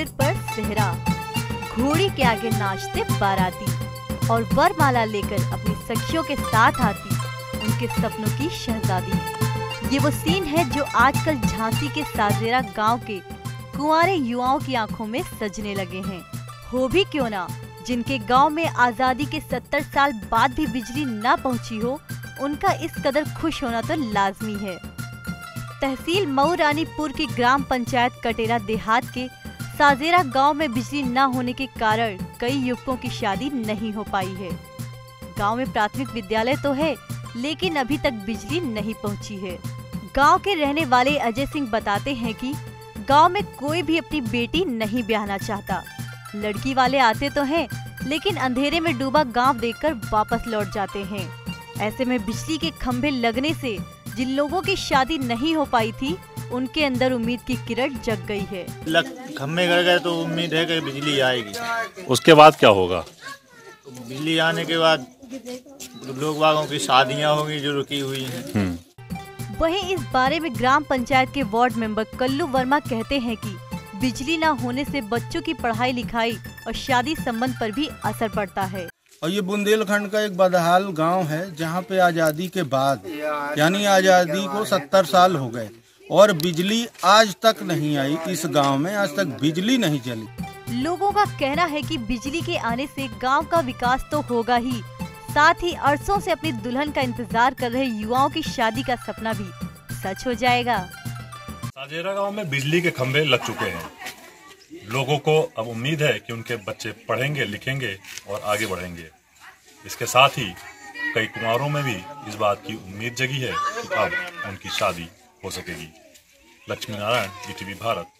सिर पर सेहरा, घोड़े के आगे नाचते बाराती और वरमाला लेकर अपनी सखियों के साथ आती उनके सपनों की शहजादी। ये वो सीन है जो आजकल झांसी के साजेरा गांव के कुंवारे युवाओं की आंखों में सजने लगे हैं। हो भी क्यों ना, जिनके गांव में आजादी के 70 साल बाद भी बिजली ना पहुंची हो, उनका इस कदर खुश होना तो लाजमी है। तहसील मऊरानीपुर की ग्राम पंचायत कटेरा देहात के साजेरा गांव में बिजली न होने के कारण कई युवकों की शादी नहीं हो पाई है। गांव में प्राथमिक विद्यालय तो है, लेकिन अभी तक बिजली नहीं पहुंची है। गांव के रहने वाले अजय सिंह बताते हैं कि गांव में कोई भी अपनी बेटी नहीं ब्याहना चाहता। लड़की वाले आते तो हैं, लेकिन अंधेरे में डूबा गांव देखकर वापस लौट जाते हैं। ऐसे में बिजली के खंभे लगने से जिन लोगों की शादी नहीं हो पाई थी, उनके अंदर उम्मीद की किरण जग गई है। खंभे गड़ गए तो उम्मीद है कि बिजली आएगी। उसके बाद क्या होगा? बिजली आने के बाद लोग बागों की शादियां होंगी जो रुकी हुई हैं। वहीं इस बारे में ग्राम पंचायत के वार्ड मेंबर कल्लू वर्मा कहते हैं कि बिजली न होने से बच्चों की पढ़ाई लिखाई और शादी संबंध पर भी असर पड़ता है। और ये बुंदेलखंड का एक बदहाल गांव है, जहां पे आज़ादी के बाद, यानी आज़ादी को 70 साल हो गए और बिजली आज तक नहीं आई। इस गांव में आज तक बिजली नहीं चली। लोगों का कहना है कि बिजली के आने से गांव का विकास तो होगा ही, साथ ही अरसों से अपनी दुल्हन का इंतजार कर रहे युवाओं की शादी का सपना भी सच हो जाएगा। साजेरा गाँव में बिजली के खम्भे लग चुके हैं। लोगों को अब उम्मीद है कि उनके बच्चे पढ़ेंगे, लिखेंगे और आगे बढ़ेंगे। इसके साथ ही कई कुंवारों में भी इस बात की उम्मीद जगी है कि अब उनकी शादी हो सकेगी। लक्ष्मीनारायण, ईटीवी भारत।